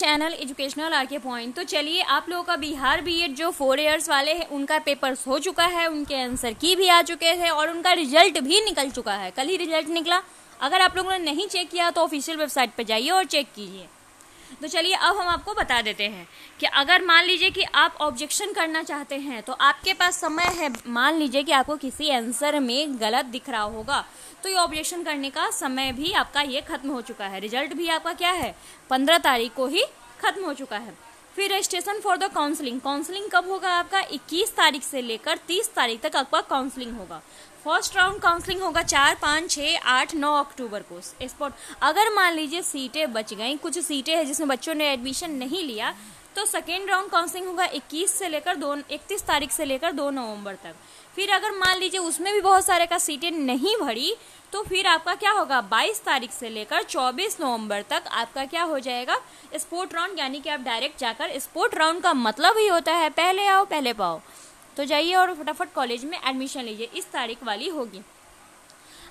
Channel educational R K point. तो चलिए, आप लोगों का बिहार बीएड जो 4 ईयर्स वाले हैं उनका पेपर्स हो चुका है, उनके आंसर की भी आ चुके थे और उनका रिजल्ट भी निकल चुका है। कल ही रिजल्ट निकला। अगर आप लोगों ने नहीं चेक किया तो ऑफिशियल वेबसाइट पर जाइए और चेक कीजिए। तो चलिए, अब हम आपको बता देते हैं कि अगर मान लीजिए कि आप ऑब्जेक्शन करना चाहते हैं तो आपके पास समय है। मान लीजिए कि आपको किसी आंसर में गलत दिख रहा होगा तो ये ऑब्जेक्शन करने का समय भी आपका ये खत्म हो चुका है। रिजल्ट भी आपका क्या है, 15 तारीख को ही खत्म हो चुका है। फिर रजिस्ट्रेशन फॉर द काउंसलिंग कब होगा? आपका 21 तारीख से लेकर 30 तारीख तक आपका काउंसलिंग होगा। फर्स्ट राउंड काउंसलिंग होगा 4, 5, 6, 8, 9 अक्टूबर को स्पॉट। अगर मान लीजिए सीटें बच गई, कुछ सीटें हैं जिसमें बच्चों ने एडमिशन नहीं लिया, तो सेकेंड राउंड काउंसलिंग होगा 31 तारीख से लेकर 2 नवंबर तक। फिर अगर मान लीजिए उसमें भी बहुत सारे का सीटें नहीं भरी तो फिर आपका क्या होगा, 22 तारीख से लेकर 24 नवंबर तक आपका क्या हो जाएगा, स्पोर्ट राउंड। यानी कि आप डायरेक्ट जाकर, स्पोर्ट राउंड का मतलब ही होता है पहले आओ पहले पाओ, तो जाइए और फटाफट कॉलेज में एडमिशन लीजिए। इस तारीख वाली होगी।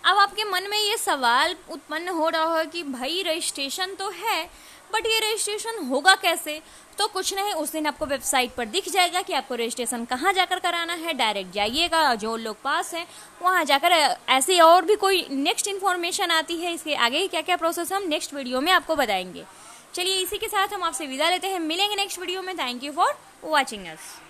अब आपके मन में ये सवाल उत्पन्न हो रहा है कि भाई रजिस्ट्रेशन तो है बट ये रजिस्ट्रेशन होगा कैसे? तो कुछ नहीं, उस दिन आपको वेबसाइट पर दिख जाएगा कि आपको रजिस्ट्रेशन कहाँ जाकर कराना है। डायरेक्ट जाइएगा, जो लोग पास हैं वहाँ जाकर। ऐसी और भी कोई नेक्स्ट इन्फॉर्मेशन आती है, इसके आगे क्या क्या प्रोसेस हम नेक्स्ट वीडियो में आपको बताएंगे। चलिए, इसी के साथ हम आपसे विदा लेते हैं। मिलेंगे नेक्स्ट वीडियो में। Thank you for watching us.